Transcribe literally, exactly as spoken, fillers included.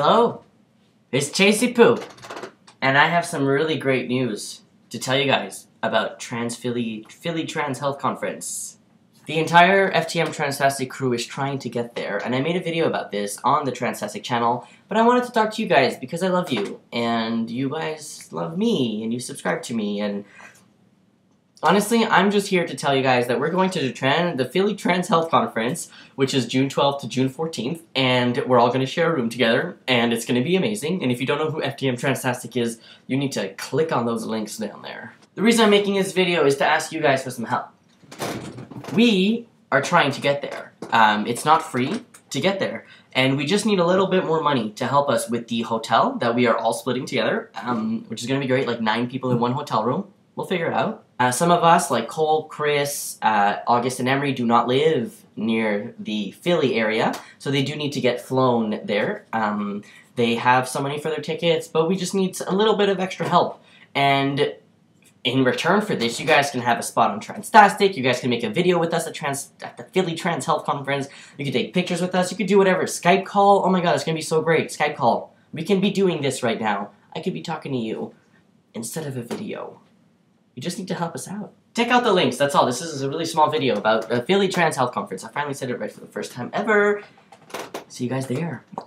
Hello, it's Chasey Poo, and I have some really great news to tell you guys about Trans Philly Philly Trans Health Conference. The entire F T M Transfastic crew is trying to get there, and I made a video about this on the Transfastic channel, but I wanted to talk to you guys because I love you, and you guys love me, and you subscribe to me, and honestly, I'm just here to tell you guys that we're going to the, Tran the Philly Trans Health Conference, which is June twelfth to June fourteenth, and we're all going to share a room together, and it's going to be amazing. And if you don't know who F T M Transfastic is, you need to click on those links down there. The reason I'm making this video is to ask you guys for some help. We are trying to get there. Um, it's not free to get there, and we just need a little bit more money to help us with the hotel that we are all splitting together, um, which is going to be great, like nine people in one hotel room. We'll figure it out. Uh, some of us, like Cole, Chris, uh, August, and Emery, do not live near the Philly area, so they do need to get flown there. Um, they have some money for their tickets, but we just need a little bit of extra help. And in return for this, you guys can have a spot on Transfastic. You guys can make a video with us at, trans at the Philly Trans Health Conference. You can take pictures with us. You can do whatever. Skype call. Oh my god, it's going to be so great. Skype call. We can be doing this right now. I could be talking to you instead of a video. You just need to help us out. Check out the links, that's all. This is a really small video about the Philly Trans Health Conference. I finally said it right for the first time ever. See you guys there.